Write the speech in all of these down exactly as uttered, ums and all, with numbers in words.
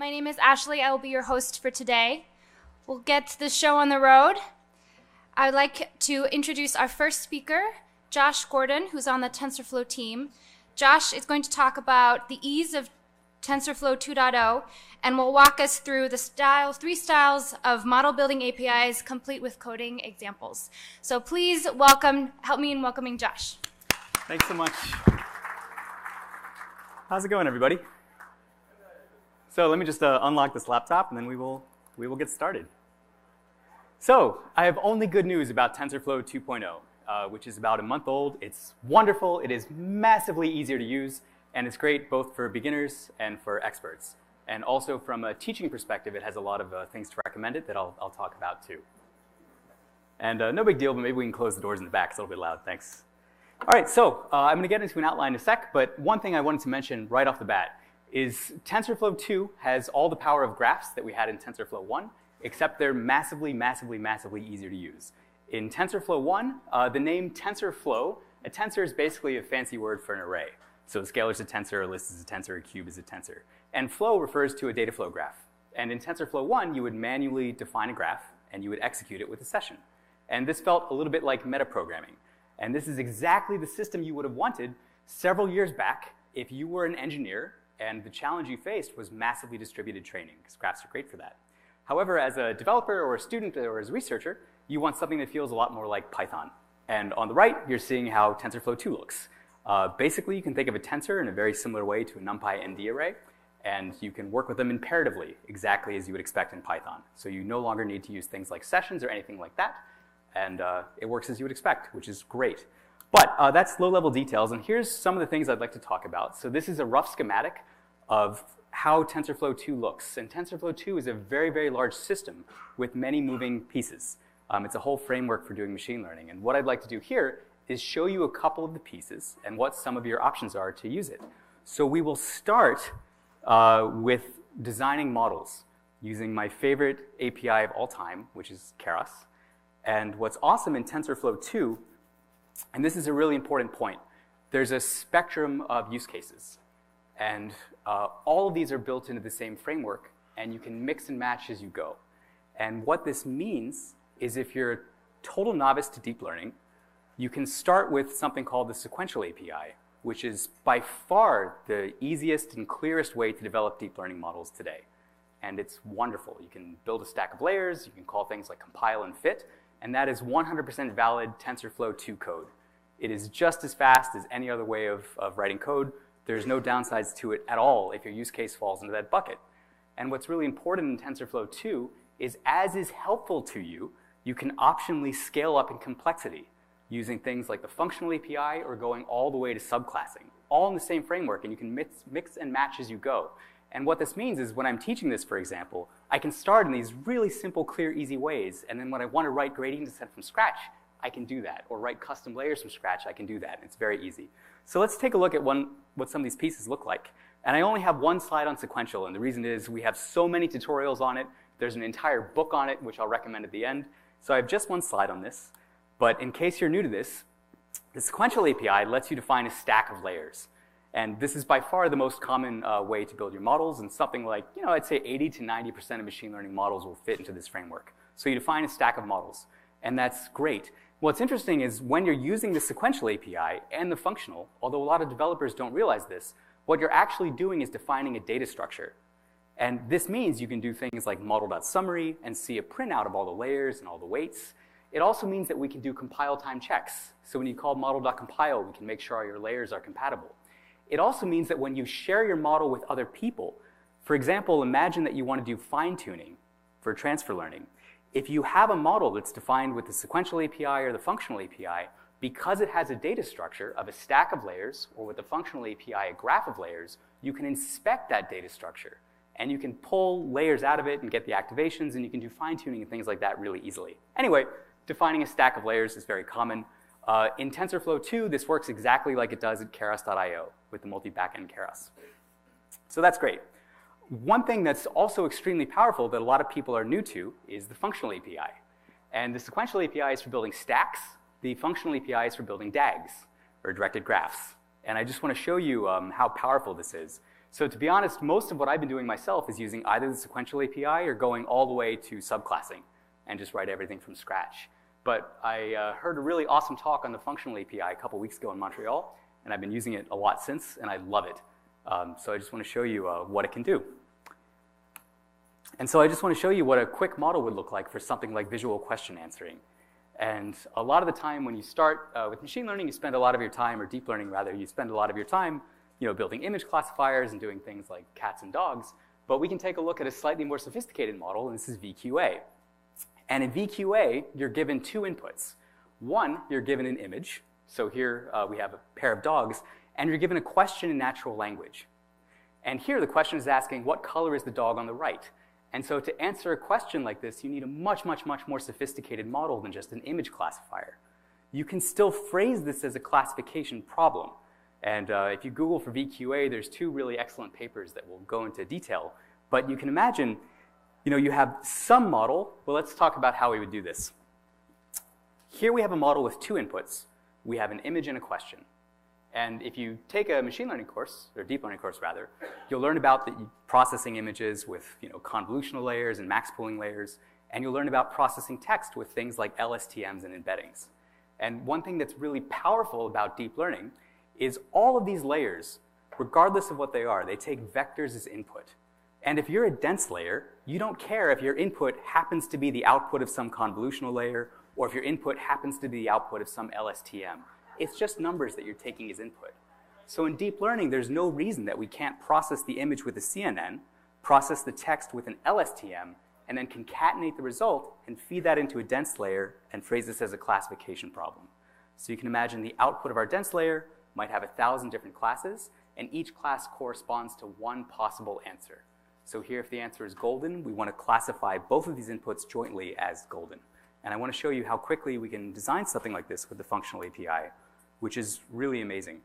My name is Ashley. I will be your host for today. We'll get this show on the road. I would like to introduce our first speaker, Josh Gordon, who's on the TensorFlow team. Josh is going to talk about the ease of TensorFlow two point oh and will walk us through the style, three styles of model building A P Is complete with coding examples. So please welcome, help me in welcoming Josh. Thanks so much. How's it going, everybody? So let me just uh, unlock this laptop, and then we will, we will get started. So I have only good news about TensorFlow two point oh, uh, which is about a month old. It's wonderful. It is massively easier to use, and it's great both for beginners and for experts. And also from a teaching perspective, it has a lot of uh, things to recommend it that I'll, I'll talk about, too. And uh, no big deal, but maybe we can close the doors in the back. It's a little bit loud. Thanks. All right, so uh, I'm going to get into an outline in a sec, but one thing I wanted to mention right off the bat is TensorFlow two has all the power of graphs that we had in TensorFlow one, except they're massively, massively, massively easier to use. In TensorFlow one, uh, the name TensorFlow, a tensor is basically a fancy word for an array. So a scalar is a tensor, a list is a tensor, a cube is a tensor. And flow refers to a data flow graph. And in TensorFlow one, you would manually define a graph, and you would execute it with a session. And this felt a little bit like metaprogramming. And this is exactly the system you would have wanted several years back if you were an engineer and the challenge you faced was massively distributed training, because graphs are great for that. However, as a developer or a student or as a researcher, you want something that feels a lot more like Python. And on the right, you're seeing how TensorFlow two looks. Uh, basically, you can think of a tensor in a very similar way to a NumPy N D array, and you can work with them imperatively, exactly as you would expect in Python. So you no longer need to use things like sessions or anything like that. And uh, it works as you would expect, which is great. But uh, that's low-level details, and here's some of the things I'd like to talk about. So this is a rough schematic of how TensorFlow two looks. And TensorFlow two is a very, very large system with many moving pieces. Um, it's a whole framework for doing machine learning. And what I'd like to do here is show you a couple of the pieces and what some of your options are to use it. So we will start uh, with designing models using my favorite A P I of all time, which is Keras. And what's awesome in TensorFlow two, and this is a really important point, there's a spectrum of use cases. And uh, all of these are built into the same framework, and you can mix and match as you go. And what this means is if you're a total novice to deep learning, you can start with something called the Sequential A P I, which is by far the easiest and clearest way to develop deep learning models today. And it's wonderful. You can build a stack of layers. You can call things like compile and fit. And that is one hundred percent valid TensorFlow two code. It is just as fast as any other way of, of writing code. There's no downsides to it at all if your use case falls into that bucket. And what's really important in TensorFlow two is as is helpful to you, you can optionally scale up in complexity using things like the Functional A P I or going all the way to subclassing, all in the same framework, and you can mix, mix and match as you go. And what this means is when I'm teaching this, for example, I can start in these really simple, clear, easy ways. And then when I want to write gradient descent from scratch, I can do that. Or write custom layers from scratch, I can do that. It's very easy. So let's take a look at one, what some of these pieces look like. And I only have one slide on Sequential. And the reason is we have so many tutorials on it. There's an entire book on it, which I'll recommend at the end. So I have just one slide on this. But in case you're new to this, the Sequential A P I lets you define a stack of layers. And this is by far the most common uh, way to build your models, and something like, you know, I'd say eighty to ninety percent of machine learning models will fit into this framework. So you define a stack of models, and that's great. What's interesting is when you're using the Sequential A P I and the Functional, although a lot of developers don't realize this, what you're actually doing is defining a data structure. And this means you can do things like model.summary and see a printout of all the layers and all the weights. It also means that we can do compile time checks. So when you call model.compile, we can make sure all your layers are compatible. It also means that when you share your model with other people, for example, imagine that you want to do fine-tuning for transfer learning. If you have a model that's defined with the Sequential A P I or the Functional A P I, because it has a data structure of a stack of layers, or with the Functional A P I, a graph of layers, you can inspect that data structure. And you can pull layers out of it and get the activations, and you can do fine-tuning and things like that really easily. Anyway, defining a stack of layers is very common. Uh, in TensorFlow two, this works exactly like it does at Keras dot i o with the multi-backend Keras. So that's great. One thing that's also extremely powerful that a lot of people are new to is the Functional A P I. And the Sequential A P I is for building stacks. The Functional A P I is for building D A Gs, or directed graphs. And I just want to show you um, how powerful this is. So to be honest, most of what I've been doing myself is using either the sequential A P I or going all the way to subclassing and just write everything from scratch. But I uh, heard a really awesome talk on the functional A P I a couple weeks ago in Montreal, and I've been using it a lot since, and I love it. Um, so I just want to show you uh, what it can do. And so I just want to show you what a quick model would look like for something like visual question answering. And a lot of the time when you start uh, with machine learning, you spend a lot of your time, or deep learning rather, you spend a lot of your time you know, building image classifiers and doing things like cats and dogs. But we can take a look at a slightly more sophisticated model, and this is V Q A. And in V Q A, you're given two inputs. One, you're given an image. So here uh, we have a pair of dogs. And you're given a question in natural language. And here the question is asking, what color is the dog on the right? And so to answer a question like this, you need a much, much, much more sophisticated model than just an image classifier. You can still phrase this as a classification problem. And uh, if you Google for V Q A, there's two really excellent papers that will go into detail. But you can imagine, you know, you have some model. Well, let's talk about how we would do this. Here we have a model with two inputs. We have an image and a question. And if you take a machine learning course, or deep learning course rather, you'll learn about the processing images with you know, convolutional layers and max pooling layers, and you'll learn about processing text with things like L S T Ms and embeddings. And one thing that's really powerful about deep learning is all of these layers, regardless of what they are, they take vectors as input. And if you're a dense layer, you don't care if your input happens to be the output of some convolutional layer, or if your input happens to be the output of some L S T M. It's just numbers that you're taking as input. So in deep learning, there's no reason that we can't process the image with a C N N, process the text with an L S T M, and then concatenate the result and feed that into a dense layer and phrase this as a classification problem. So you can imagine the output of our dense layer might have a thousand different classes, and each class corresponds to one possible answer. So here, if the answer is golden, we want to classify both of these inputs jointly as golden. And I want to show you how quickly we can design something like this with the functional A P I, which is really amazing.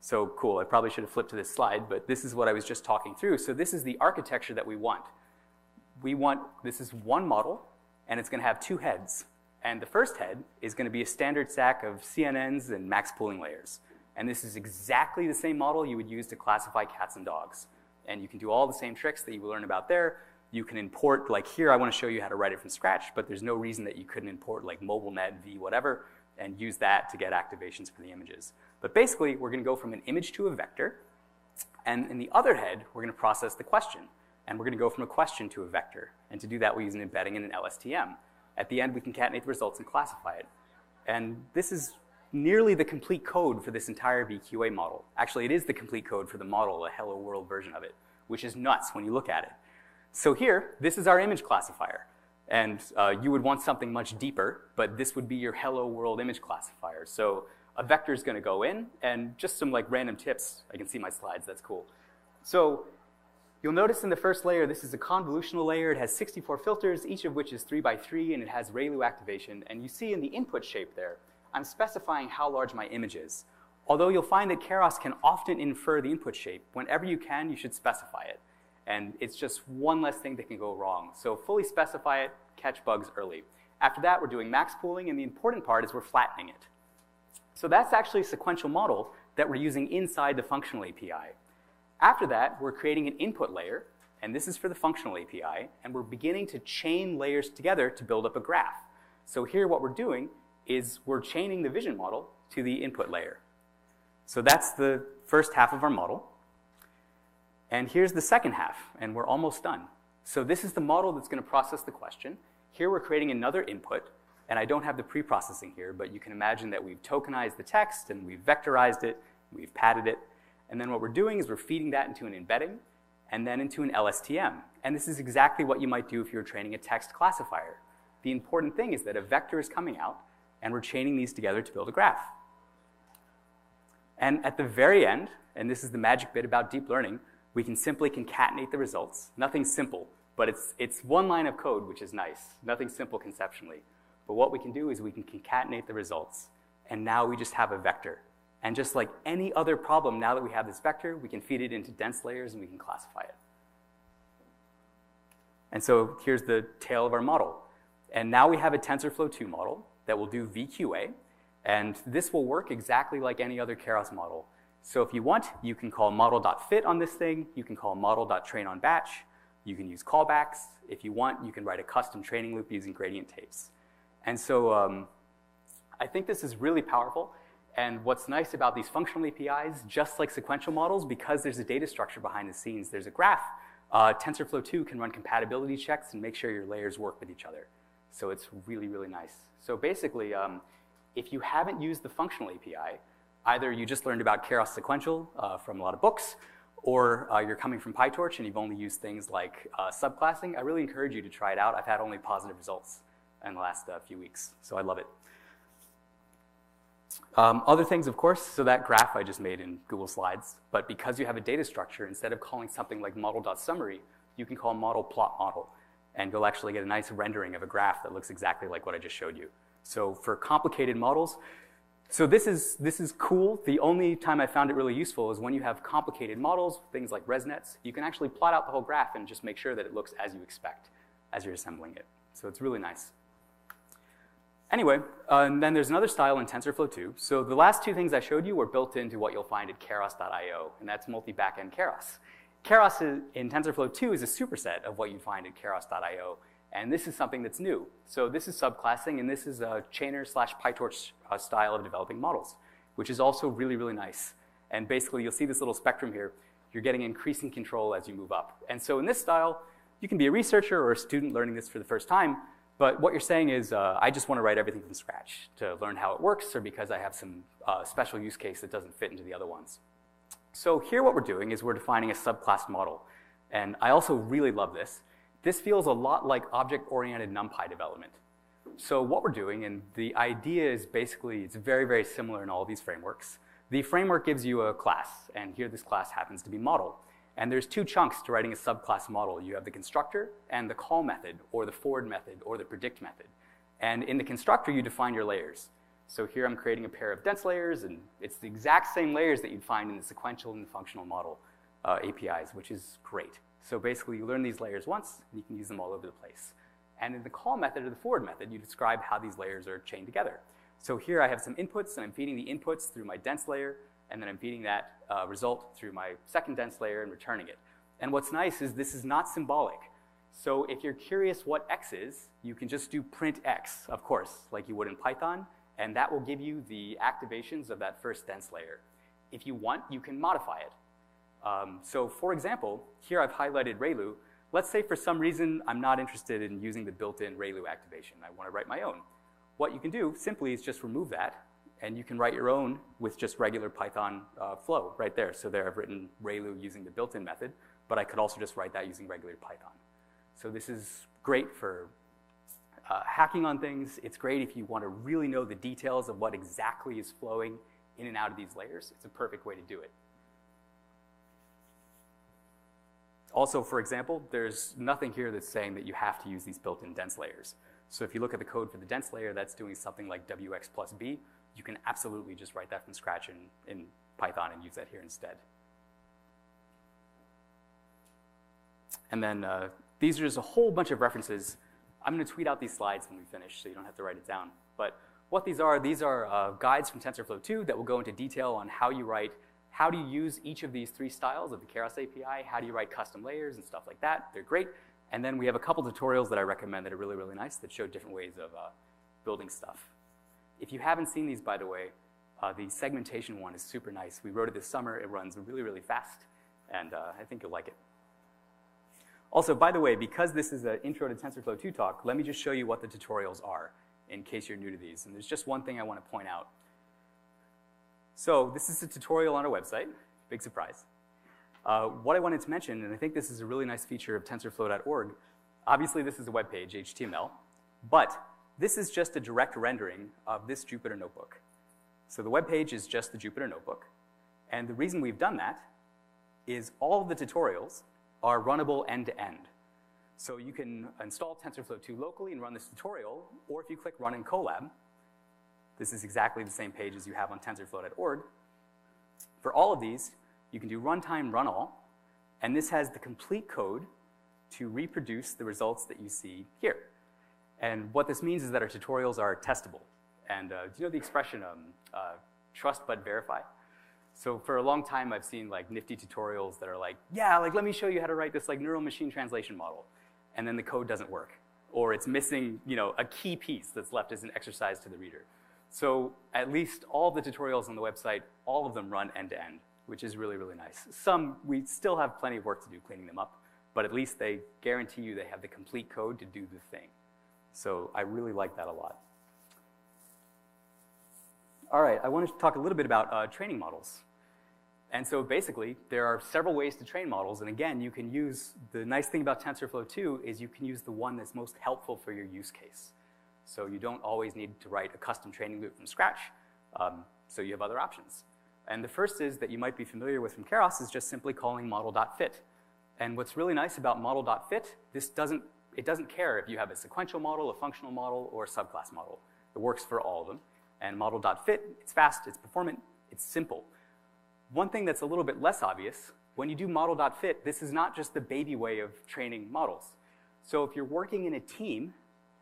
So cool, I probably should have flipped to this slide, but this is what I was just talking through. So this is the architecture that we want. We want, this is one model, and it's gonna have two heads. And the first head is gonna be a standard stack of C N Ns and max pooling layers. And this is exactly the same model you would use to classify cats and dogs. And you can do all the same tricks that you will learn about there. You can import, like here, I wanna show you how to write it from scratch, but there's no reason that you couldn't import like MobileNet, V, whatever, and use that to get activations for the images. But basically, we're gonna go from an image to a vector, and in the other head, we're gonna process the question, and we're gonna go from a question to a vector. And to do that, we use an embedding and an L S T M. At the end, we concatenate the results and classify it. And this is nearly the complete code for this entire V Q A model. Actually, it is the complete code for the model, a Hello World version of it, which is nuts when you look at it. So here, this is our image classifier. And uh, you would want something much deeper, but this would be your Hello World image classifier. So a vector is going to go in, and just some like random tips. I can see my slides, that's cool. So you'll notice in the first layer, this is a convolutional layer. It has sixty-four filters, each of which is three by three, and it has ReLU activation. And you see in the input shape there, I'm specifying how large my image is. Although you'll find that Keras can often infer the input shape. Whenever you can, you should specify it. And it's just one less thing that can go wrong. So fully specify it, catch bugs early. After that, we're doing max pooling, and the important part is we're flattening it. So that's actually a sequential model that we're using inside the functional A P I. After that, we're creating an input layer, and this is for the functional A P I, and we're beginning to chain layers together to build up a graph. So here what we're doing is we're chaining the vision model to the input layer. So that's the first half of our model. And here's the second half, and we're almost done. So this is the model that's going to process the question. Here we're creating another input, and I don't have the pre-processing here, but you can imagine that we've tokenized the text, and we've vectorized it, we've padded it, and then what we're doing is we're feeding that into an embedding, and then into an L S T M. And this is exactly what you might do if you're training a text classifier. The important thing is that a vector is coming out, and we're chaining these together to build a graph. And at the very end, and this is the magic bit about deep learning, we can simply concatenate the results. Nothing simple, but it's, it's one line of code, which is nice. Nothing simple conceptually. But what we can do is we can concatenate the results. And now we just have a vector. And just like any other problem, now that we have this vector, we can feed it into dense layers and we can classify it. And so here's the tail of our model. And now we have a TensorFlow two model that will do V Q A. And this will work exactly like any other Keras model. So if you want, you can call model.fit on this thing. You can call model.trainOnBatch. You can use callbacks. If you want, you can write a custom training loop using gradient tapes. And so um, I think this is really powerful. And what's nice about these functional A P Is, just like sequential models, because there's a data structure behind the scenes, there's a graph. Uh, TensorFlow two can run compatibility checks and make sure your layers work with each other. So it's really, really nice. So basically, um, if you haven't used the functional A P I, either you just learned about Keras sequential uh, from a lot of books, or uh, you're coming from PyTorch and you've only used things like uh, subclassing, I really encourage you to try it out. I've had only positive results in the last uh, few weeks, so I love it. Um, other things, of course, so that graph I just made in Google Slides, but because you have a data structure, instead of calling something like model.summary, you can call model plot model, and you'll actually get a nice rendering of a graph that looks exactly like what I just showed you. So for complicated models, So this is, this is cool. The only time I found it really useful is when you have complicated models, things like ResNets, you can actually plot out the whole graph and just make sure that it looks as you expect as you're assembling it. So it's really nice. Anyway, uh, and then there's another style in TensorFlow two. So the last two things I showed you were built into what you'll find at keras dot i o, and that's multi-backend Keras. Keras is, in TensorFlow two is a superset of what you'd find at keras dot i o, and this is something that's new. So this is subclassing, and this is a Chainer slash PyTorch uh, style of developing models, which is also really, really nice. And basically, you'll see this little spectrum here. You're getting increasing control as you move up. And so in this style, you can be a researcher or a student learning this for the first time, but what you're saying is, uh, I just want to write everything from scratch to learn how it works, or because I have some uh, special use case that doesn't fit into the other ones. So here what we're doing is we're defining a subclass model. And I also really love this. This feels a lot like object-oriented NumPy development. So what we're doing, and the idea is basically it's very, very similar in all these frameworks. The framework gives you a class, and here this class happens to be model. And there's two chunks to writing a subclass model. You have the constructor and the call method, or the forward method, or the predict method. And in the constructor, you define your layers. So here I'm creating a pair of dense layers, and it's the exact same layers that you'd find in the sequential and the functional model uh, A P Is, which is great. So basically, you learn these layers once, and you can use them all over the place. And in the call method or the forward method, you describe how these layers are chained together. So here I have some inputs, and I'm feeding the inputs through my dense layer, and then I'm feeding that uh, result through my second dense layer and returning it. And what's nice is this is not symbolic. So if you're curious what x is, you can just do print x, of course, like you would in Python, and that will give you the activations of that first dense layer. If you want, you can modify it. Um, so for example, here I've highlighted ReLU. Let's say for some reason I'm not interested in using the built-in ReLU activation. I want to write my own. What you can do simply is just remove that, and you can write your own with just regular Python uh, flow right there. So there I've written ReLU using the built-in method, but I could also just write that using regular Python. So this is great for uh, hacking on things. It's great if you want to really know the details of what exactly is flowing in and out of these layers. It's a perfect way to do it. Also, for example, there's nothing here that's saying that you have to use these built-in dense layers. So if you look at the code for the dense layer, that's doing something like W X plus B. You can absolutely just write that from scratch in, in Python and use that here instead. And then uh, these are just a whole bunch of references. I'm going to tweet out these slides when we finish, so you don't have to write it down. But what these are, these are uh, guides from TensorFlow two that will go into detail on how you write. How do you use each of these three styles of the Keras A P I? How do you write custom layers and stuff like that? They're great. And then we have a couple tutorials that I recommend that are really, really nice that show different ways of uh, building stuff. If you haven't seen these, by the way, uh, the segmentation one is super nice. We wrote it this summer. It runs really, really fast, and uh, I think you'll like it. Also, by the way, because this is an intro to TensorFlow two talk, let me just show you what the tutorials are in case you're new to these. And there's just one thing I want to point out. So this is a tutorial on our website, big surprise. Uh, what I wanted to mention, and I think this is a really nice feature of TensorFlow dot org, obviously this is a web page, H T M L, but this is just a direct rendering of this Jupyter notebook. So the web page is just the Jupyter notebook, and the reason we've done that is all of the tutorials are runnable end-to-end. So you can install TensorFlow two locally and run this tutorial, or if you click Run in Colab, this is exactly the same page as you have on TensorFlow dot org. For all of these, you can do runtime run all, and this has the complete code to reproduce the results that you see here. And what this means is that our tutorials are testable. And uh, do you know the expression, um, uh, trust but verify? So for a long time, I've seen like nifty tutorials that are like, yeah, like let me show you how to write this like neural machine translation model, and then the code doesn't work, or it's missing, you know, a key piece that's left as an exercise to the reader. So at least all the tutorials on the website, all of them run end to end, which is really, really nice. Some, we still have plenty of work to do cleaning them up, but at least they guarantee you they have the complete code to do the thing. So I really like that a lot. All right, I wanted to talk a little bit about uh, training models. And so basically, there are several ways to train models. And again, you can use, the nice thing about TensorFlow two is you can use the one that's most helpful for your use case. So you don't always need to write a custom training loop from scratch. Um, so you have other options. And the first is that you might be familiar with from Keras is just simply calling model.fit. And what's really nice about model.fit, this doesn't, it doesn't care if you have a sequential model, a functional model, or a subclass model. It works for all of them. And model.fit, it's fast, it's performant, it's simple. One thing that's a little bit less obvious, when you do model.fit, this is not just the baby way of training models. So if you're working in a team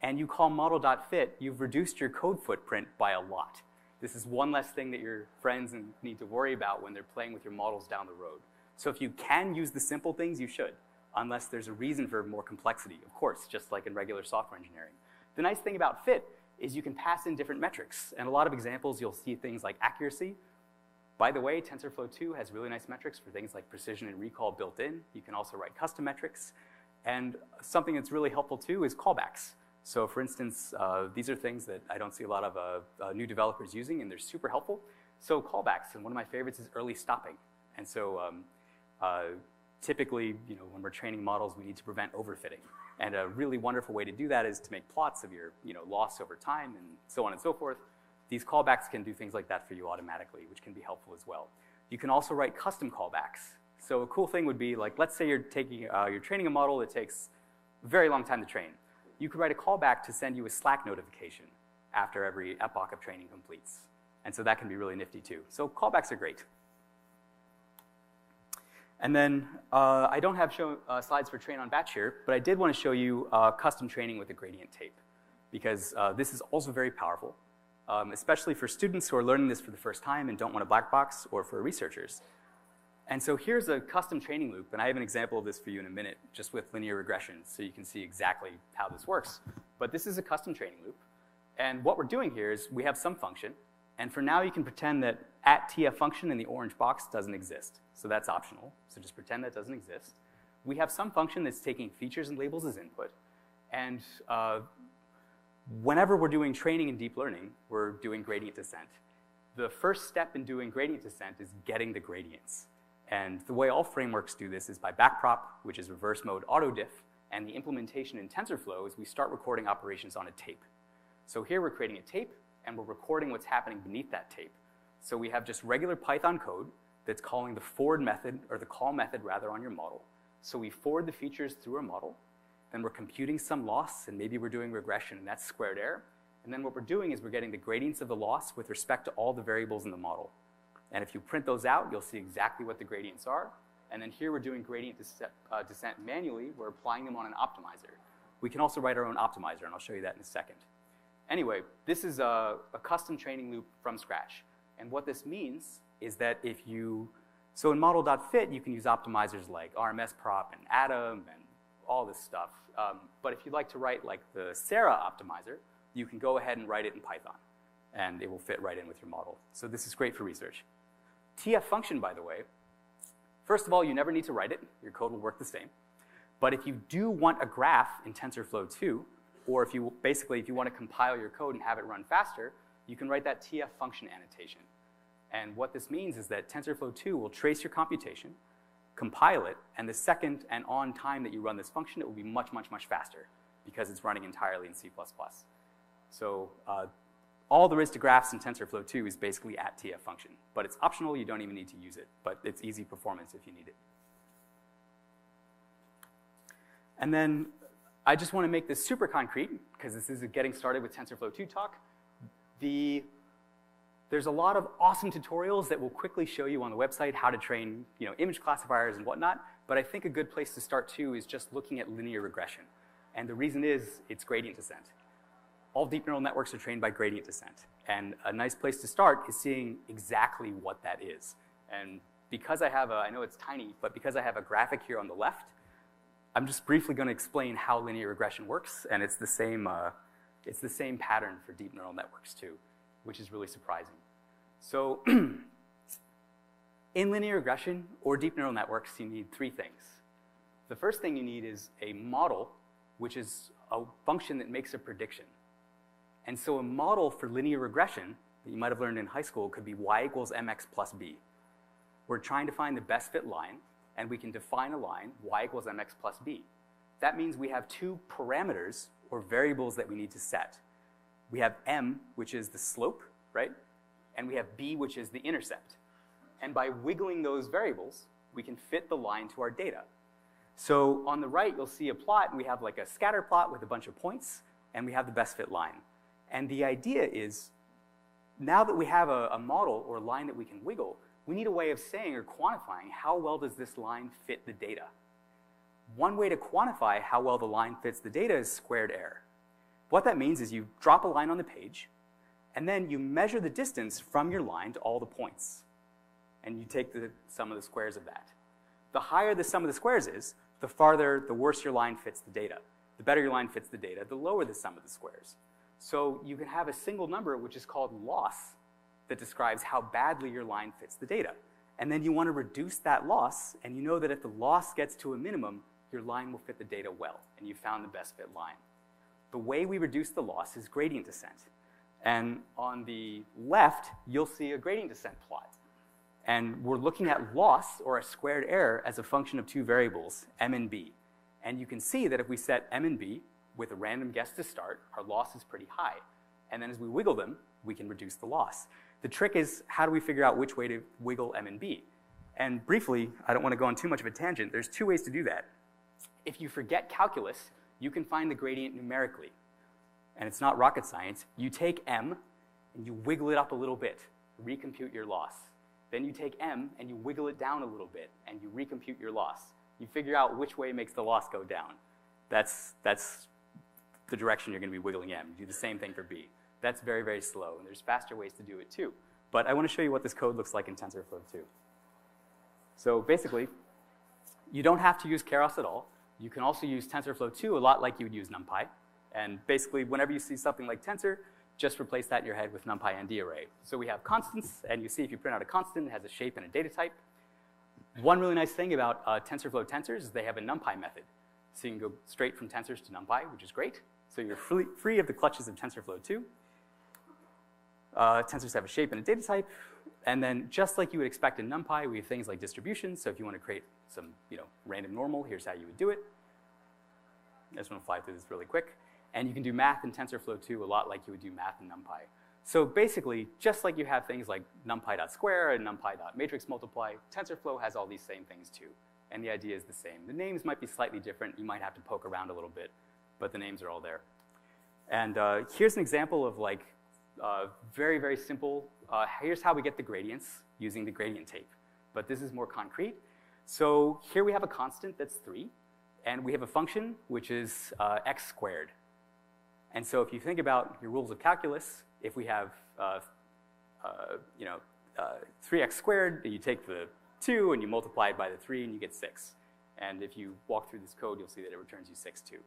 and you call model.fit, you've reduced your code footprint by a lot. This is one less thing that your friends need to worry about when they're playing with your models down the road. So if you can use the simple things, you should, unless there's a reason for more complexity, of course, just like in regular software engineering. The nice thing about fit is you can pass in different metrics. And a lot of examples, you'll see things like accuracy. By the way, TensorFlow two has really nice metrics for things like precision and recall built in. You can also write custom metrics. And something that's really helpful too is callbacks. So for instance, uh, these are things that I don't see a lot of uh, uh, new developers using, and they're super helpful. So callbacks, and one of my favorites is early stopping. And so um, uh, typically, you know, when we're training models, we need to prevent overfitting. And a really wonderful way to do that is to make plots of your, you know, loss over time and so on and so forth. These callbacks can do things like that for you automatically, which can be helpful as well. You can also write custom callbacks. So a cool thing would be like, let's say you're taking, uh, you're training a model that takes a very long time to train. You could write a callback to send you a Slack notification after every epoch of training completes. And so that can be really nifty too. So callbacks are great. And then uh, I don't have show, uh, slides for train on batch here, but I did want to show you uh, custom training with a gradient tape, because uh, this is also very powerful, um, especially for students who are learning this for the first time and don't want a black box, or for researchers. And so here's a custom training loop, and I have an example of this for you in a minute, just with linear regression, so you can see exactly how this works. But this is a custom training loop, and what we're doing here is we have some function, and for now you can pretend that at T F function in the orange box doesn't exist. So that's optional, so just pretend that doesn't exist. We have some function that's taking features and labels as input, and uh, whenever we're doing training and deep learning, we're doing gradient descent. The first step in doing gradient descent is getting the gradients. And the way all frameworks do this is by backprop, which is reverse mode autodiff, and the implementation in TensorFlow is we start recording operations on a tape. So here we're creating a tape, and we're recording what's happening beneath that tape. So we have just regular Python code that's calling the forward method, or the call method rather, on your model. So we forward the features through our model, then we're computing some loss, and maybe we're doing regression, and that's squared error. And then what we're doing is we're getting the gradients of the loss with respect to all the variables in the model. And if you print those out, you'll see exactly what the gradients are. And then here we're doing gradient descent, uh, descent manually. We're applying them on an optimizer. We can also write our own optimizer, and I'll show you that in a second. Anyway, this is a, a custom training loop from scratch. And what this means is that if you, so in model.fit, you can use optimizers like R M S prop and Atom and all this stuff. Um, but if you'd like to write like the Sarah optimizer, you can go ahead and write it in Python, and it will fit right in with your model. So this is great for research. T F function, by the way, first of all, you never need to write it. Your code will work the same. But if you do want a graph in TensorFlow two, or if you basically if you want to compile your code and have it run faster, you can write that T F function annotation. And what this means is that TensorFlow two will trace your computation, compile it, and the second and on time that you run this function, it will be much, much, much faster because it's running entirely in C plus plus. So uh, all there is to graphs in TensorFlow two is basically at T F function, but it's optional. You don't even need to use it, but it's easy performance if you need it. And then I just want to make this super concrete, because this is a getting started with TensorFlow two talk. The, there's a lot of awesome tutorials that will quickly show you on the website how to train, you know, image classifiers and whatnot, but I think a good place to start too is just looking at linear regression. And the reason is it's gradient descent. All deep neural networks are trained by gradient descent. And a nice place to start is seeing exactly what that is. And because I have a, I know it's tiny, but because I have a graphic here on the left, I'm just briefly going to explain how linear regression works. And it's the same, uh, it's the same pattern for deep neural networks too, which is really surprising. So in linear regression or deep neural networks, you need three things. The first thing you need is a model, which is a function that makes a prediction. And so a model for linear regression that you might have learned in high school could be y equals mx plus b. We're trying to find the best fit line, and we can define a line, y equals mx plus b. That means we have two parameters or variables that we need to set. We have m, which is the slope, right? And we have b, which is the intercept. And by wiggling those variables, we can fit the line to our data. So on the right, you'll see a plot, and we have like a scatter plot with a bunch of points, and we have the best fit line. And the idea is, now that we have a, a model or a line that we can wiggle, we need a way of saying or quantifying how well does this line fit the data. One way to quantify how well the line fits the data is squared error. What that means is you drop a line on the page, and then you measure the distance from your line to all the points. And you take the sum of the squares of that. The higher the sum of the squares is, the farther, the worse your line fits the data. The better your line fits the data, the lower the sum of the squares. So you can have a single number, which is called loss, that describes how badly your line fits the data. And then you want to reduce that loss, and you know that if the loss gets to a minimum, your line will fit the data well, and you found the best fit line. The way we reduce the loss is gradient descent. And on the left, you'll see a gradient descent plot. And we're looking at loss, or a squared error, as a function of two variables, m and b. And you can see that if we set m and b with a random guess to start, our loss is pretty high. And then as we wiggle them, we can reduce the loss. The trick is, how do we figure out which way to wiggle m and b? And briefly, I don't want to go on too much of a tangent, there's two ways to do that. If you forget calculus, you can find the gradient numerically. And it's not rocket science. You take m, and you wiggle it up a little bit, recompute your loss. Then you take m, and you wiggle it down a little bit, and you recompute your loss. You figure out which way makes the loss go down. That's, that's the direction you're going to be wiggling m. You do the same thing for b. That's very, very slow, and there's faster ways to do it too. But I want to show you what this code looks like in TensorFlow two. So basically, you don't have to use Keras at all. You can also use TensorFlow two a lot like you would use NumPy. And basically, whenever you see something like tensor, just replace that in your head with NumPy N D array. So we have constants, and you see if you print out a constant, it has a shape and a data type. One really nice thing about uh, TensorFlow tensors is they have a NumPy method. So you can go straight from tensors to NumPy, which is great. So you're free, free of the clutches of TensorFlow two. Uh, tensors have a shape and a data type, and then just like you would expect in NumPy, we have things like distributions. So if you want to create some, you know, random normal, here's how you would do it. I just want to fly through this really quick. And you can do math in TensorFlow two a lot like you would do math in NumPy. So basically, just like you have things like numpy.square and numpy.matrixmultiply, TensorFlow has all these same things too. And the idea is the same. The names might be slightly different. You might have to poke around a little bit, but the names are all there. And uh, here's an example of like Uh, very, very simple. Uh, here's how we get the gradients using the gradient tape. But this is more concrete. So here we have a constant that's three. And we have a function, which is uh, x squared. And so if you think about your rules of calculus, if we have uh, uh, you know, uh, three x squared, you take the two, and you multiply it by the three, and you get six. And if you walk through this code, you'll see that it returns you six, too.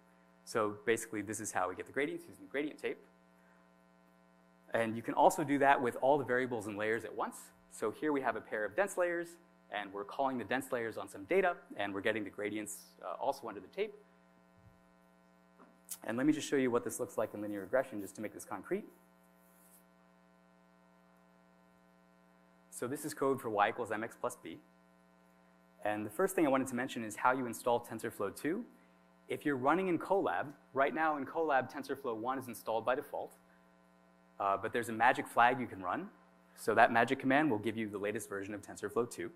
So basically, this is how we get the gradients using the gradient tape. And you can also do that with all the variables and layers at once. So here we have a pair of dense layers, and we're calling the dense layers on some data, and we're getting the gradients uh, also under the tape. And let me just show you what this looks like in linear regression, just to make this concrete. So this is code for y equals mx plus b. And the first thing I wanted to mention is how you install TensorFlow two. If you're running in Colab, right now in Colab, TensorFlow one is installed by default. Uh, but there's a magic flag you can run. So that magic command will give you the latest version of TensorFlow two.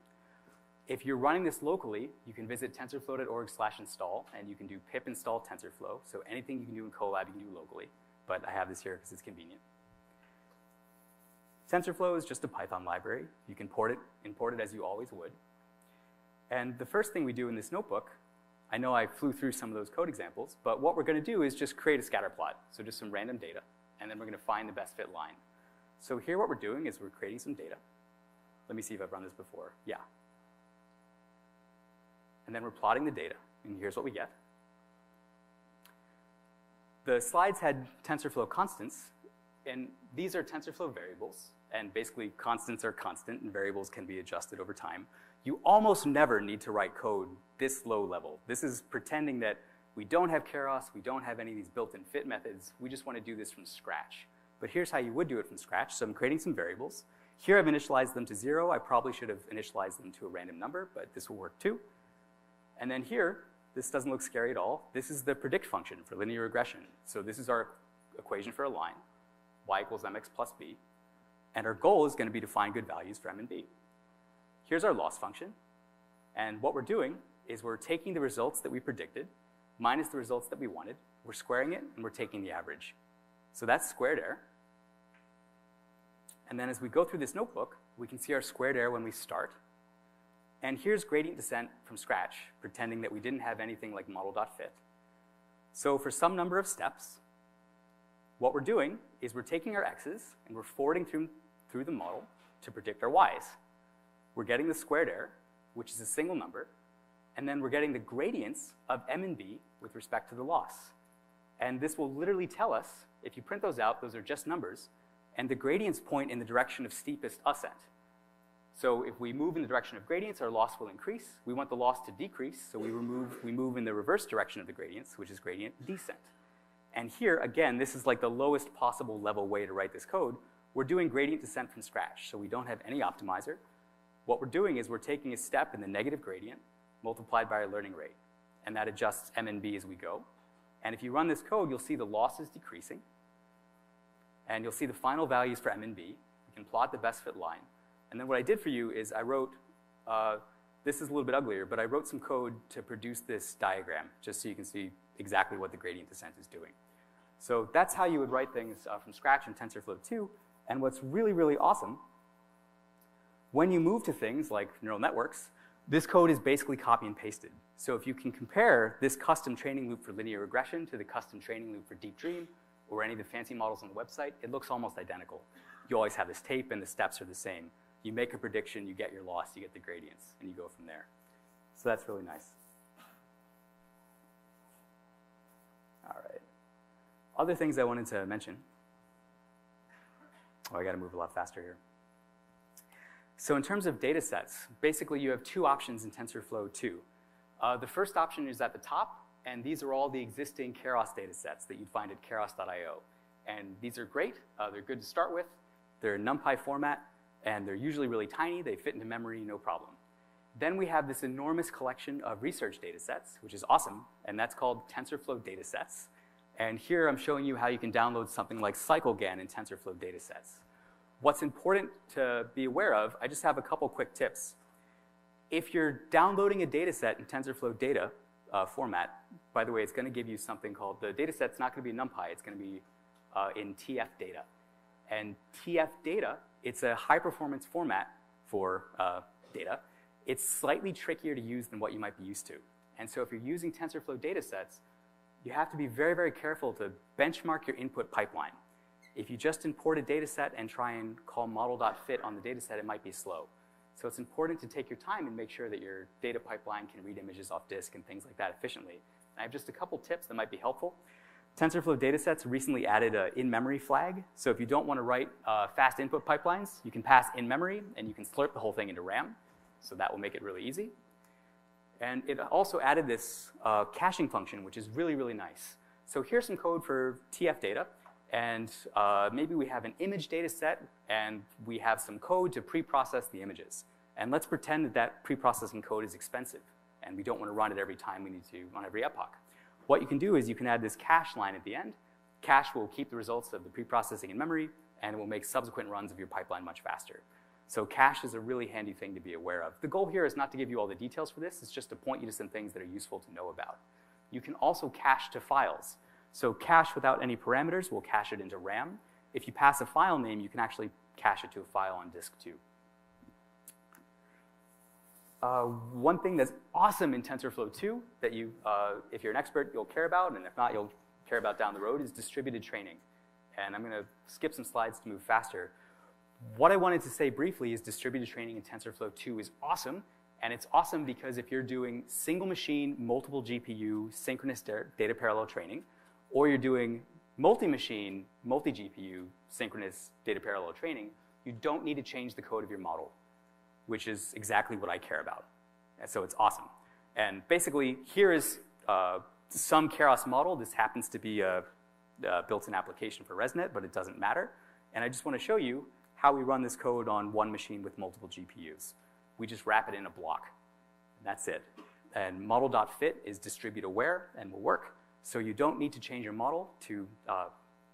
If you're running this locally, you can visit tensorflow.org slash install, and you can do pip install TensorFlow. So anything you can do in Colab, you can do locally. But I have this here because it's convenient. TensorFlow is just a Python library. You can port it, import it as you always would. And the first thing we do in this notebook, I know I flew through some of those code examples, but what we're going to do is just create a scatter plot, so just some random data. And then we're going to find the best fit line. So here what we're doing is we're creating some data. Let me see if I've run this before. Yeah. And then we're plotting the data, and here's what we get. The slides had TensorFlow constants, and these are TensorFlow variables, and basically constants are constant, and variables can be adjusted over time. You almost never need to write code this low level. This is pretending that we don't have Keras, we don't have any of these built-in fit methods, we just want to do this from scratch. But here's how you would do it from scratch. So I'm creating some variables. Here I've initialized them to zero. I probably should have initialized them to a random number, but this will work too. And then here, this doesn't look scary at all. This is the predict function for linear regression. So this is our equation for a line, y equals mx plus b. And our goal is going to be to find good values for m and b. Here's our loss function. And what we're doing is we're taking the results that we predicted minus the results that we wanted. We're squaring it, and we're taking the average. So that's squared error. And then as we go through this notebook, we can see our squared error when we start. And here's gradient descent from scratch, pretending that we didn't have anything like model.fit. So for some number of steps, what we're doing is we're taking our x's and we're forwarding through, through the model to predict our y's. We're getting the squared error, which is a single number, and then we're getting the gradients of m and b with respect to the loss. And this will literally tell us, if you print those out, those are just numbers, and the gradients point in the direction of steepest ascent. So if we move in the direction of gradients, our loss will increase. We want the loss to decrease, so we, remove, we move in the reverse direction of the gradients, which is gradient descent. And here, again, this is like the lowest possible level way to write this code. We're doing gradient descent from scratch, so we don't have any optimizer. What we're doing is we're taking a step in the negative gradient multiplied by our learning rate, and that adjusts m and b as we go. And if you run this code, you'll see the loss is decreasing, and you'll see the final values for m and b. You can plot the best fit line. And then what I did for you is I wrote, uh, this is a little bit uglier, but I wrote some code to produce this diagram, just so you can see exactly what the gradient descent is doing. So that's how you would write things uh, from scratch in TensorFlow two. And what's really, really awesome, when you move to things like neural networks, this code is basically copy and pasted. So if you can compare this custom training loop for linear regression to the custom training loop for deep dream, or any of the fancy models on the website, it looks almost identical. You always have this tape, and the steps are the same. You make a prediction, you get your loss, you get the gradients, and you go from there. So that's really nice. All right. Other things I wanted to mention. Oh, I got to move a lot faster here. So in terms of data sets, basically you have two options in TensorFlow two. Uh, the first option is at the top, and these are all the existing Keras data sets that you'd find at keras dot i o. And these are great. Uh, they're good to start with. They're in NumPy format, and they're usually really tiny. They fit into memory, no problem. Then we have this enormous collection of research data sets, which is awesome, and that's called TensorFlow data sets. And here I'm showing you how you can download something like CycleGAN in TensorFlow data sets. What's important to be aware of, I just have a couple quick tips. If you're downloading a data set in TensorFlow data uh, format, by the way, it's going to give you something called, the data set's not going to be NumPy, it's going to be uh, in T F data. And T F data, it's a high-performance format for uh, data. It's slightly trickier to use than what you might be used to. And so if you're using TensorFlow data sets, you have to be very, very careful to benchmark your input pipeline. If you just import a data set and try and call model.fit on the data set, it might be slow. So it's important to take your time and make sure that your data pipeline can read images off disk and things like that efficiently. And I have just a couple tips that might be helpful. TensorFlow datasets recently added an in-memory flag. So if you don't want to write uh, fast input pipelines, you can pass in-memory, and you can slurp the whole thing into RAM. So that will make it really easy. And it also added this uh, caching function, which is really, really nice. So here's some code for T F data. And uh, maybe we have an image data set, and we have some code to pre-process the images. And let's pretend that that pre-processing code is expensive, and we don't want to run it every time we need to, on every epoch. What you can do is you can add this cache line at the end. Cache will keep the results of the pre-processing in memory, and it will make subsequent runs of your pipeline much faster. So cache is a really handy thing to be aware of. The goal here is not to give you all the details for this. It's just to point you to some things that are useful to know about. You can also cache to files. So cache without any parameters will cache it into RAM. If you pass a file name, you can actually cache it to a file on disk too. Uh, one thing that's awesome in TensorFlow two that you, uh, if you're an expert, you'll care about, and if not, you'll care about down the road, is distributed training. And I'm going to skip some slides to move faster. What I wanted to say briefly is distributed training in TensorFlow two is awesome, and it's awesome because if you're doing single machine, multiple G P U, synchronous data parallel training, or you're doing multi-machine, multi-G P U, synchronous data parallel training, you don't need to change the code of your model, which is exactly what I care about. And so it's awesome. And basically, here is uh, some Keras model. This happens to be a, a built-in application for ResNet, but it doesn't matter. And I just want to show you how we run this code on one machine with multiple G P Us. We just wrap it in a block, and that's it. And model.fit is distribute aware and will work. So you don't need to change your model to uh,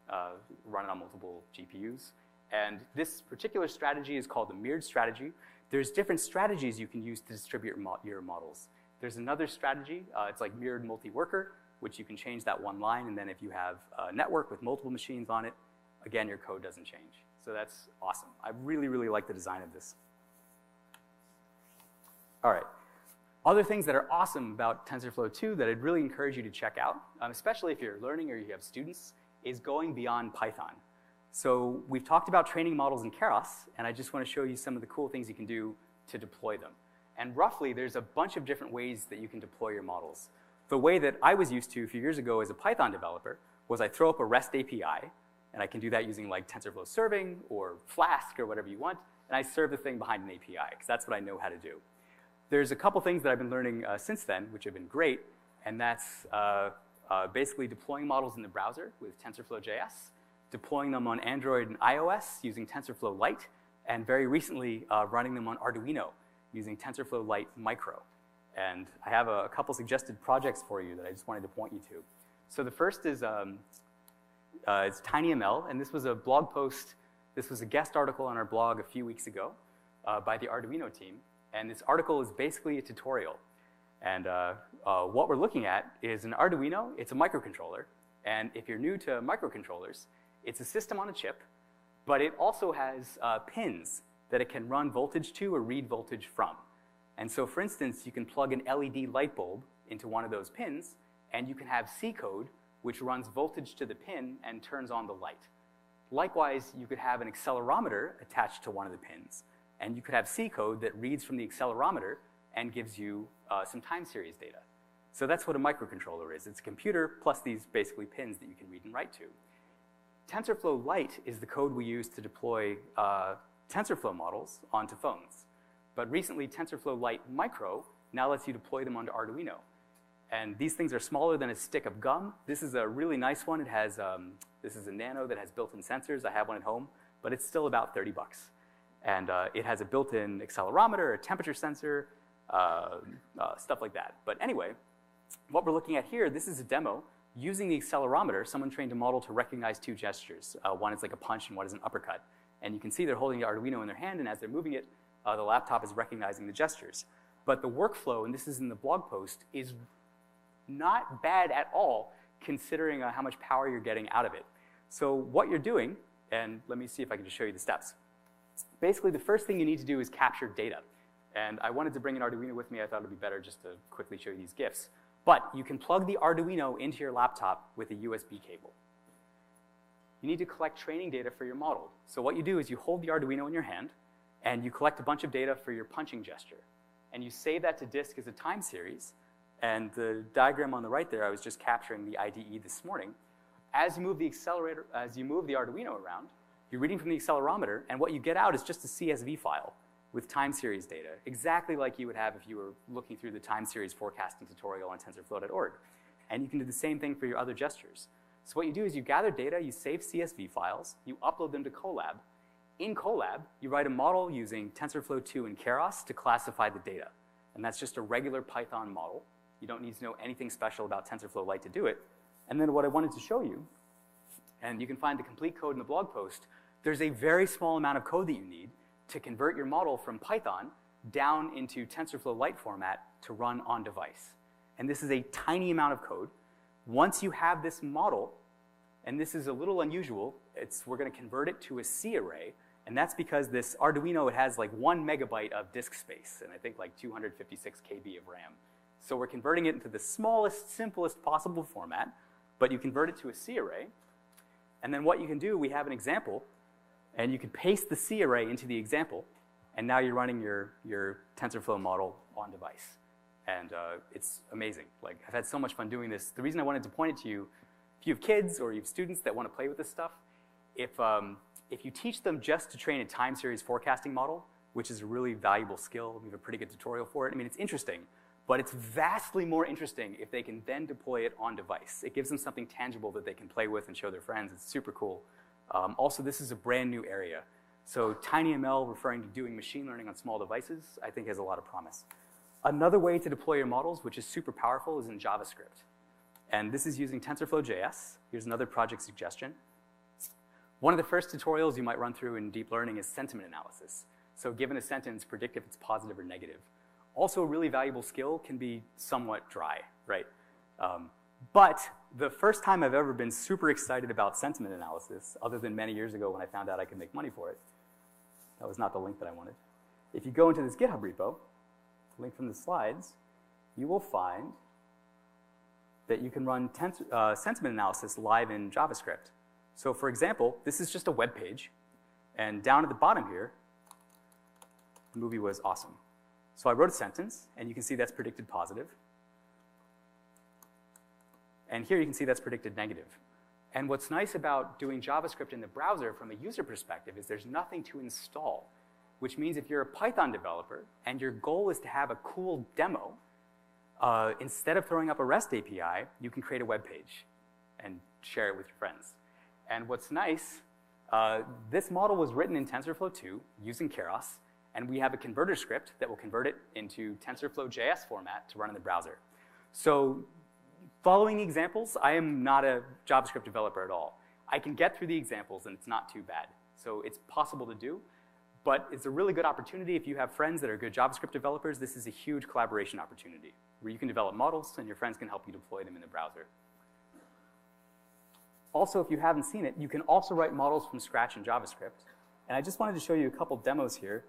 uh, run it on multiple G P Us. And this particular strategy is called the mirrored strategy. There's different strategies you can use to distribute your, mo your models. There's another strategy, uh, it's like mirrored multi-worker, which you can change that one line, and then if you have a network with multiple machines on it, again, your code doesn't change. So that's awesome. I really, really like the design of this. All right. Other things that are awesome about TensorFlow two that I'd really encourage you to check out, um, especially if you're learning or you have students, is going beyond Python. So we've talked about training models in Keras, and I just want to show you some of the cool things you can do to deploy them. And roughly, there's a bunch of different ways that you can deploy your models. The way that I was used to a few years ago as a Python developer was I throw up a REST A P I, and I can do that using like TensorFlow serving or Flask or whatever you want, and I serve the thing behind an A P I, because that's what I know how to do. There's a couple things that I've been learning uh, since then, which have been great, and that's uh, uh, basically deploying models in the browser with TensorFlow J S, deploying them on Android and iOS using TensorFlow Lite, and very recently uh, running them on Arduino using TensorFlow Lite Micro. And I have a, a couple suggested projects for you that I just wanted to point you to. So the first is um, uh, it's TinyML, and this was a blog post, this was a guest article on our blog a few weeks ago uh, by the Arduino team. And this article is basically a tutorial. And uh, uh, what we're looking at is an Arduino. It's a microcontroller. And if you're new to microcontrollers, it's a system on a chip, but it also has uh, pins that it can run voltage to or read voltage from. And so, for instance, you can plug an L E D light bulb into one of those pins, and you can have C code, which runs voltage to the pin and turns on the light. Likewise, you could have an accelerometer attached to one of the pins. And you could have C code that reads from the accelerometer and gives you uh, some time series data. So that's what a microcontroller is. It's a computer plus these basically pins that you can read and write to. TensorFlow Lite is the code we use to deploy uh, TensorFlow models onto phones. But recently, TensorFlow Lite Micro now lets you deploy them onto Arduino. And these things are smaller than a stick of gum. This is a really nice one. It has, um, this is a nano that has built-in sensors. I have one at home, but it's still about thirty bucks. And uh, it has a built-in accelerometer, a temperature sensor, uh, uh, stuff like that. But anyway, what we're looking at here, this is a demo. Using the accelerometer, someone trained a model to recognize two gestures. Uh, one is like a punch and one is an uppercut. And you can see they're holding the Arduino in their hand, and as they're moving it, uh, the laptop is recognizing the gestures. But the workflow, and this is in the blog post, is not bad at all considering uh, how much power you're getting out of it. So what you're doing, and let me see if I can just show you the steps. Basically, the first thing you need to do is capture data. And I wanted to bring an Arduino with me. I thought it would be better just to quickly show you these GIFs. But you can plug the Arduino into your laptop with a U S B cable. You need to collect training data for your model. So what you do is you hold the Arduino in your hand, and you collect a bunch of data for your punching gesture. And you save that to disk as a time series. And the diagram on the right there, I was just capturing the I D E this morning. As you move the accelerator, as you move the Arduino around, you're reading from the accelerometer, and what you get out is just a C S V file with time series data, exactly like you would have if you were looking through the time series forecasting tutorial on TensorFlow dot org. And you can do the same thing for your other gestures. So what you do is you gather data, you save C S V files, you upload them to Colab. In Colab, you write a model using TensorFlow two and Keras to classify the data. And that's just a regular Python model. You don't need to know anything special about TensorFlow Lite to do it. And then what I wanted to show you, and you can find the complete code in the blog post, there's a very small amount of code that you need to convert your model from Python down into TensorFlow Lite format to run on device. And this is a tiny amount of code. Once you have this model, and this is a little unusual, it's, we're going to convert it to a C array, and that's because this Arduino, it has like one megabyte of disk space, and I think like two hundred fifty-six K B of RAM. So we're converting it into the smallest, simplest possible format, but you convert it to a C array. And then what you can do, we have an example, and you can paste the C array into the example, and now you're running your, your TensorFlow model on device. And uh, it's amazing. Like, I've had so much fun doing this. The reason I wanted to point it to you, if you have kids or you have students that want to play with this stuff, if, um, if you teach them just to train a time series forecasting model, which is a really valuable skill, we have a pretty good tutorial for it. I mean, it's interesting, but it's vastly more interesting if they can then deploy it on device. It gives them something tangible that they can play with and show their friends. It's super cool. Um, also, this is a brand new area. So TinyML, referring to doing machine learning on small devices, I think has a lot of promise. Another way to deploy your models, which is super powerful, is in JavaScript. And this is using TensorFlow.js. Here's another project suggestion. One of the first tutorials you might run through in deep learning is sentiment analysis. So given a sentence, predict if it's positive or negative. Also, a really valuable skill, can be somewhat dry, right? Um, but the first time I've ever been super excited about sentiment analysis, other than many years ago when I found out I could make money for it, that was not the link that I wanted. If you go into this GitHub repo, link from the slides, you will find that you can run uh, sentiment analysis live in JavaScript. So for example, this is just a web page, and down at the bottom here, the movie was awesome. So I wrote a sentence, and you can see that's predicted positive. And here you can see that's predicted negative. And what's nice about doing JavaScript in the browser from a user perspective is there's nothing to install, which means if you're a Python developer and your goal is to have a cool demo, uh, instead of throwing up a REST A P I, you can create a web page and share it with your friends. And what's nice, uh, this model was written in TensorFlow two using Keras, and we have a converter script that will convert it into TensorFlow.js format to run in the browser. So following the examples, I am not a JavaScript developer at all. I can get through the examples, and it's not too bad. So it's possible to do, but it's a really good opportunity. If you have friends that are good JavaScript developers, this is a huge collaboration opportunity where you can develop models, and your friends can help you deploy them in the browser. Also, if you haven't seen it, you can also write models from scratch in JavaScript. And I just wanted to show you a couple demos here.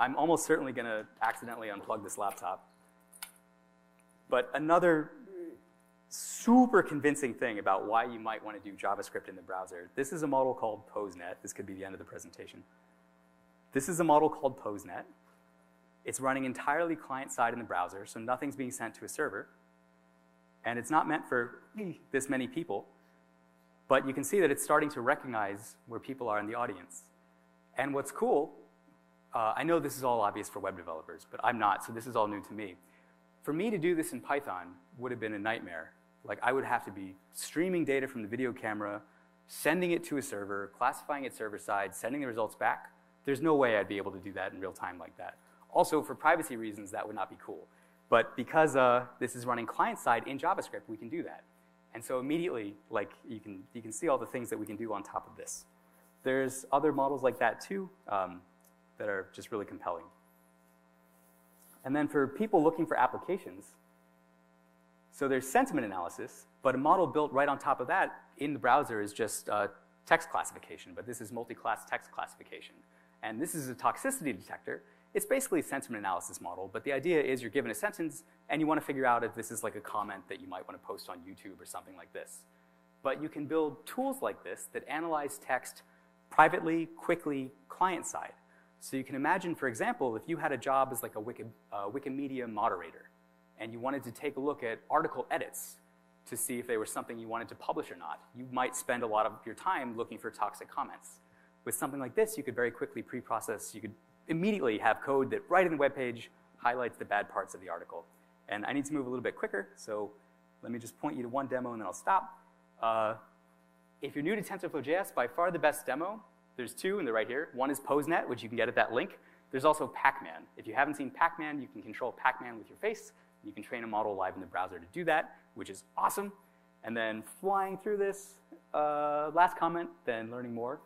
I'm almost certainly going to accidentally unplug this laptop. But another super convincing thing about why you might want to do JavaScript in the browser, this is a model called PoseNet. This could be the end of the presentation. This is a model called PoseNet. It's running entirely client-side in the browser, so nothing's being sent to a server. And it's not meant for this many people. But you can see that it's starting to recognize where people are in the audience. And what's cool, uh, I know this is all obvious for web developers, but I'm not, so this is all new to me. For me to do this in Python would have been a nightmare. Like, I would have to be streaming data from the video camera, sending it to a server, classifying it server-side, sending the results back. There's no way I'd be able to do that in real time like that. Also, for privacy reasons, that would not be cool. But because uh, this is running client-side in JavaScript, we can do that. And so immediately, like, you can, you can see all the things that we can do on top of this. There's other models like that too um, that are just really compelling. And then for people looking for applications, so there's sentiment analysis, but a model built right on top of that in the browser is just uh, text classification, but this is multi-class text classification. And this is a toxicity detector. It's basically a sentiment analysis model, but the idea is you're given a sentence and you want to figure out if this is like a comment that you might want to post on YouTube or something like this. But you can build tools like this that analyze text privately, quickly, client-side. So you can imagine, for example, if you had a job as like a Wiki, uh, Wikimedia moderator and you wanted to take a look at article edits to see if they were something you wanted to publish or not, you might spend a lot of your time looking for toxic comments. With something like this, you could very quickly pre-process, you could immediately have code that right in the web page highlights the bad parts of the article. And I need to move a little bit quicker, so let me just point you to one demo and then I'll stop. Uh, if you're new to TensorFlow.js, by far the best demo, there's two, and they're right here. One is PoseNet, which you can get at that link. There's also Pac-Man. If you haven't seen Pac-Man, you can control Pac-Man with your face. You can train a model live in the browser to do that, which is awesome. And then flying through this, uh, last comment, then learning more.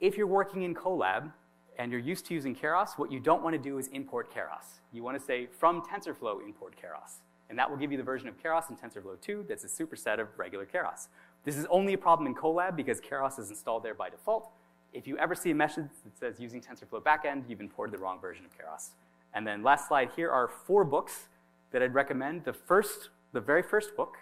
If you're working in Colab, and you're used to using Keras, what you don't want to do is import Keras. You want to say, from TensorFlow, import Keras. And that will give you the version of Keras in TensorFlow two that's a superset of regular Keras. This is only a problem in Colab because Keras is installed there by default. If you ever see a message that says using TensorFlow backend, you've imported the wrong version of Keras. And then last slide, here are four books that I'd recommend. The first, the very first book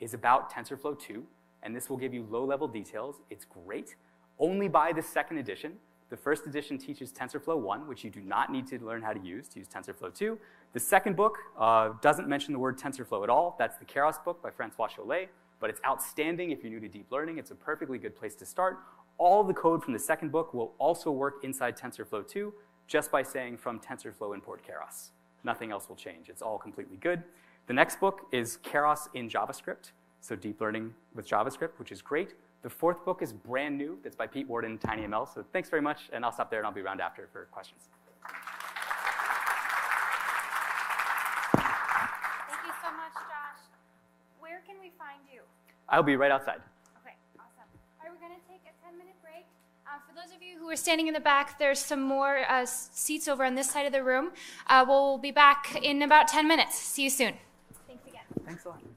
is about TensorFlow two, and this will give you low-level details. It's great. only buy the second edition. The first edition teaches TensorFlow one, which you do not need to learn how to use to use TensorFlow two. The second book uh, doesn't mention the word TensorFlow at all. That's the Keras book by Francois Chollet, but it's outstanding if you're new to deep learning. It's a perfectly good place to start. All the code from the second book will also work inside TensorFlow two just by saying from TensorFlow import Keras. Nothing else will change. It's all completely good. The next book is Keras in JavaScript, so deep learning with JavaScript, which is great. The fourth book is brand new. That's by Pete Warden, TinyML. So thanks very much, and I'll stop there, and I'll be around after for questions. Thank you so much, Josh. Where can we find you? I'll be right outside. Okay, awesome. All right, we're going to take a ten-minute break. Uh, for those of you who are standing in the back, there's some more uh, seats over on this side of the room. Uh, we'll be back in about ten minutes. See you soon. Thanks again. Thanks a lot.